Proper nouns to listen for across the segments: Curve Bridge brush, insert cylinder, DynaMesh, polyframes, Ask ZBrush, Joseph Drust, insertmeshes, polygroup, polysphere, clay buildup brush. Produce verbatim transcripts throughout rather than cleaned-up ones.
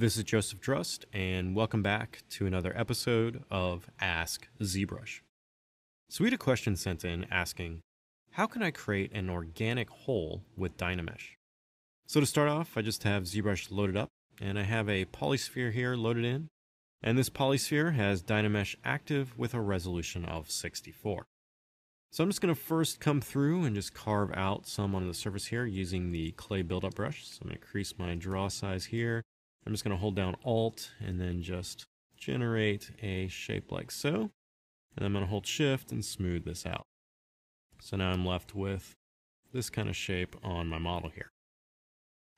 This is Joseph Drust, and welcome back to another episode of Ask ZBrush. So we had a question sent in asking, how can I create an organic hole with DynaMesh? So to start off, I just have ZBrush loaded up, and I have a polysphere here loaded in, and this polysphere has DynaMesh active with a resolution of sixty-four. So I'm just going to first come through and just carve out some on the surface here using the clay buildup brush. So I'm going to increase my draw size here. I'm just going to hold down Alt and then just generate a shape like so. And I'm going to hold Shift and smooth this out. So now I'm left with this kind of shape on my model here.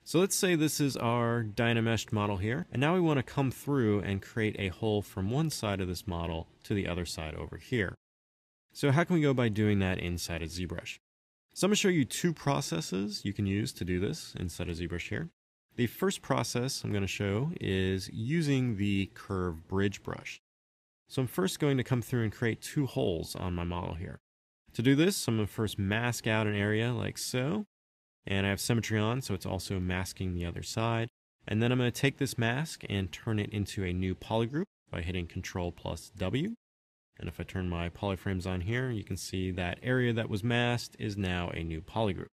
So let's say this is our DynaMesh model here. And now we want to come through and create a hole from one side of this model to the other side over here. So how can we go by doing that inside of ZBrush? So I'm going to show you two processes you can use to do this inside of ZBrush here. The first process I'm going to show is using the Curve Bridge brush. So I'm first going to come through and create two holes on my model here. To do this, I'm going to first mask out an area like so. And I have symmetry on, so it's also masking the other side. And then I'm going to take this mask and turn it into a new polygroup by hitting Control plus W. And if I turn my polyframes on here, you can see that area that was masked is now a new polygroup.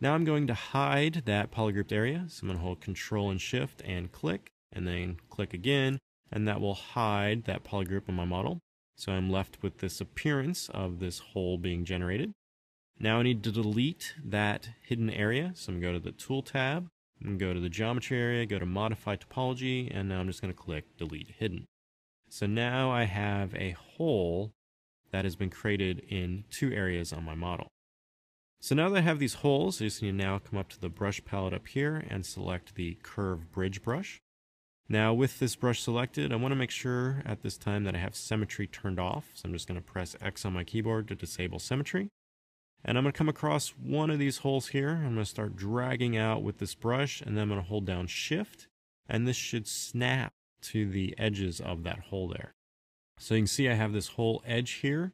Now I'm going to hide that polygrouped area, so I'm going to hold Control and Shift and click, and then click again, and that will hide that polygroup on my model. So I'm left with this appearance of this hole being generated. Now I need to delete that hidden area, so I'm going to go to the Tool tab, I'm going to go to the Geometry area, go to Modify Topology, and now I'm just going to click Delete Hidden. So now I have a hole that has been created in two areas on my model. So now that I have these holes, I just need to now come up to the brush palette up here and select the Curve Bridge brush. Now with this brush selected, I want to make sure at this time that I have symmetry turned off. So I'm just going to press X on my keyboard to disable symmetry. And I'm going to come across one of these holes here. I'm going to start dragging out with this brush, and then I'm going to hold down Shift, and this should snap to the edges of that hole there. So you can see I have this whole edge here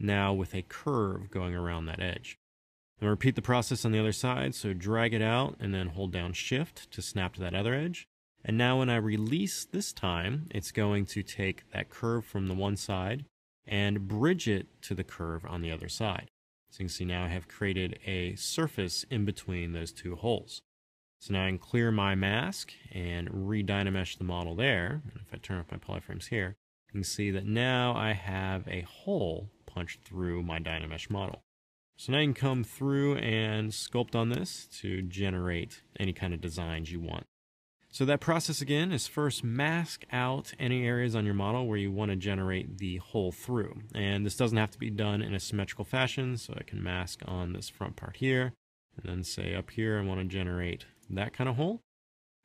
now with a curve going around that edge. And repeat the process on the other side, so drag it out and then hold down Shift to snap to that other edge. And now when I release this time, it's going to take that curve from the one side and bridge it to the curve on the other side. So you can see now I have created a surface in between those two holes. So now I can clear my mask and re-dynamesh the model there. And if I turn off my polyframes here, you can see that now I have a hole punched through my DynaMesh model. So now you can come through and sculpt on this to generate any kind of designs you want. So that process again is first mask out any areas on your model where you want to generate the hole through. And this doesn't have to be done in a symmetrical fashion, so I can mask on this front part here. And then say up here I want to generate that kind of hole.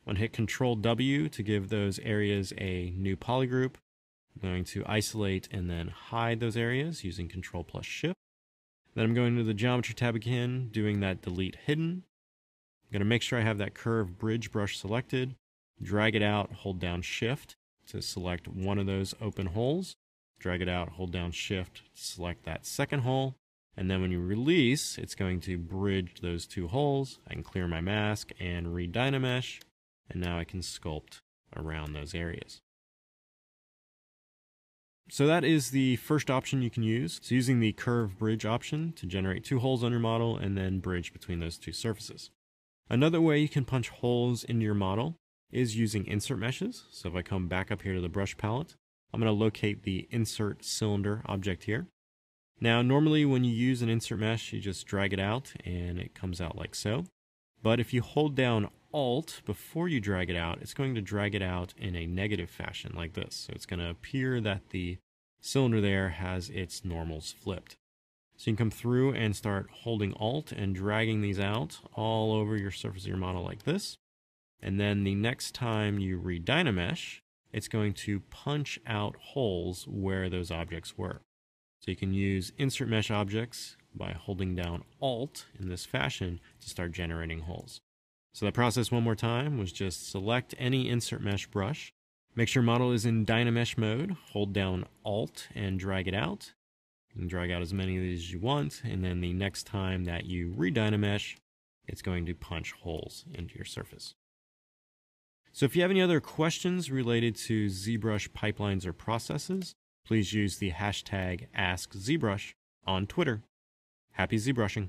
I'm going to hit Control W to give those areas a new polygroup. I'm going to isolate and then hide those areas using Control plus Shift. Then I'm going to the Geometry tab again, doing that Delete Hidden. I'm going to make sure I have that Curve Bridge brush selected, drag it out, hold down Shift to select one of those open holes, drag it out, hold down Shift to select that second hole, and then when you release, it's going to bridge those two holes. I can clear my mask and re-dynamesh, and now I can sculpt around those areas. So that is the first option you can use. So using the Curve Bridge option to generate two holes on your model and then bridge between those two surfaces. Another way you can punch holes into your model is using insert meshes. So if I come back up here to the brush palette, I'm going to locate the insert cylinder object here. Now normally when you use an insert mesh, you just drag it out and it comes out like so. But if you hold down Alt before you drag it out, it's going to drag it out in a negative fashion like this. So it's going to appear that the cylinder there has its normals flipped. So you can come through and start holding Alt and dragging these out all over your surface of your model like this. And then the next time you re-dynamesh, it's going to punch out holes where those objects were. So you can use insert mesh objects by holding down Alt in this fashion to start generating holes. So that process one more time was just select any insert mesh brush, make sure your model is in DynaMesh mode, hold down Alt and drag it out. You can drag out as many of these as you want, and then the next time that you re-dynamesh, it's going to punch holes into your surface. So if you have any other questions related to ZBrush pipelines or processes, please use the hashtag Ask ZBrush on Twitter. Happy ZBrushing!